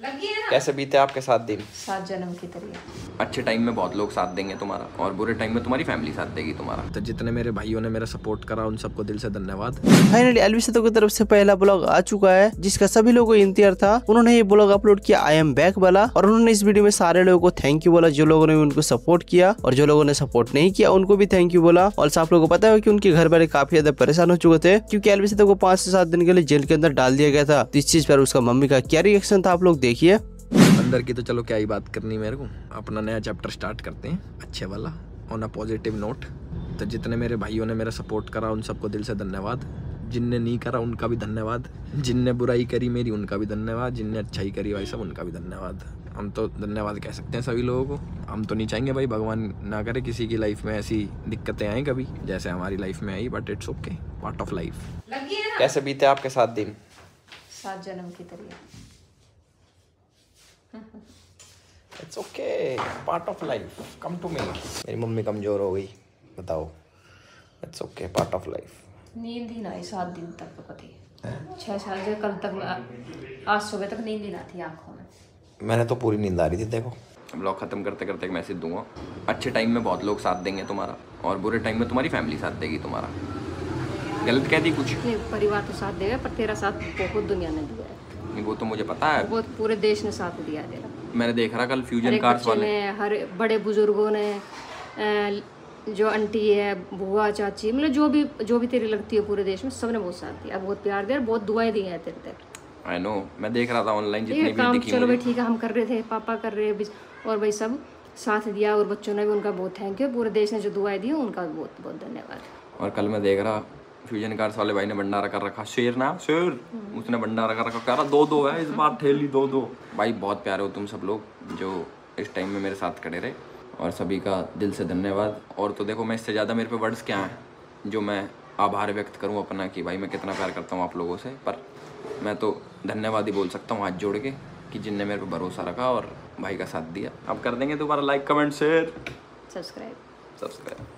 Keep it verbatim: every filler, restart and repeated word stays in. कैसे बीते आपके साथ दिन, सात जन्म की तरह। अच्छे टाइम में बहुत लोग साथ देंगे तुम्हारा और बुरे टाइम में तुम्हारी फैमिली साथ देगी तुम्हारा। तो जितने मेरे भाइयों ने मेरा सपोर्ट करा उन सबको दिल से धन्यवाद। फाइनली एल्विश यादव की तरफ से पहला ब्लॉग आ चुका है जिसका सभी लोगों को इंतजार था। उन्होंने ये ब्लॉग अपलोड किया आई एम बैक वाला और उन्होंने इस वीडियो में सारे लोगों को थैंक यू बोला, जो लोगों ने उनको सपोर्ट किया और जो लोगों ने सपोर्ट नहीं किया उनको भी थैंक यू बोला। और आप लोगों को पता है की उनके घर वाले काफी ज्यादा परेशान हो चुके थे क्योंकि एल्विश यादव को पांच से सात दिन के लिए जेल के अंदर डाल दिया गया था। तो इस चीज पर उसका मम्मी का क्या रिएक्शन था आप लोग देखिए। अंदर की तो चलो क्या ही बात करनी, मेरे को अपना नया चैप्टर स्टार्ट करते हैं अच्छे वाला ऑन अ पॉजिटिव नोट। तो जितने मेरे भाइयों ने मेरा सपोर्ट करा उन सबको दिल से धन्यवाद, जिनने नहीं करा उनका भी धन्यवाद, जिनने बुराई करी मेरी उनका भी धन्यवाद, जिनने अच्छाई करी भाई सब उनका भी धन्यवाद। हम तो धन्यवाद कह सकते हैं सभी लोगों को। हम तो नहीं चाहेंगे भाई भगवान ना करे किसी की लाइफ में ऐसी दिक्कतें आए कभी जैसे हमारी लाइफ में आई, but it's okay, part of life. कैसे बीते आपके साथ दिन, सात जन्म की तरह। It's okay, part of life, come to me. मेरी मम्मी कमजोर हो गई, बताओ। It's okay, part of life. नींद ही ना आई सात दिन तक, तो पति छः साल से कल तक, आज सुबह तक नींद ही ना थी आँखों में। मैंने तो पूरी नींद आ रही थी। देखो ब्लॉग खत्म करते करते एक मैसेज दूंगा, अच्छे टाइम में बहुत लोग साथ देंगे तुम्हारा और बुरे टाइम में तुम्हारी फैमिली साथ देगी तुम्हारा। गलत कह दी कुछ? परिवार तो साथ देगा पर तेरा साथ बहुत दुनिया ने दिया है। वो तो मुझे पता है, वो पूरे देश ने साथ दिया तेरा। मैंने देख रहा कल फ्यूजन कार्स वाले, हर बड़े बुजुर्गों ने, जो आंटी है, बुआ, चाची, मतलब जो भी जो भी तेरी लगती है पूरे देश में सबने बहुत साथ दिया, बहुत प्यार दिया, बहुत दुआएं दी हैं तेरे तक। आई नो, मैं देख रहा था ऑनलाइन जितने भी दिखी। चलो भाई ठीक है, हम कर रहे थे, पापा कर रहे और भाई सब साथ दिया और बच्चों ने भी, उनका बहुत थैंक यू। पूरे देश ने जो दुआएं दी उनका बहुत बहुत धन्यवाद। और कल मैं देख रहा फ्यूजन कार्स वाले भाई ने भंडारा कर रखा, शेर ना शेर, उसने भंडारा कर रखा, कह रहा दो दो है इस बार ठेली, दो दो। भाई बहुत प्यारे हो तुम सब लोग जो इस टाइम में मेरे साथ खड़े रहे और सभी का दिल से धन्यवाद। और तो देखो मैं इससे ज़्यादा मेरे पे वर्ड्स क्या हैं जो मैं आभार व्यक्त करूँ अपना कि भाई मैं कितना प्यार करता हूँ आप लोगों से, पर मैं तो धन्यवाद ही बोल सकता हूँ हाथ जोड़ के कि जिनने मेरे पर भरोसा रखा और भाई का साथ दिया। आप कर देंगे दोबारा like, comment, share, subscribe subscribe